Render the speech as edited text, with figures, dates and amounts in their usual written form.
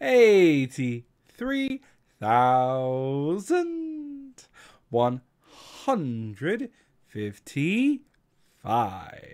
83,155.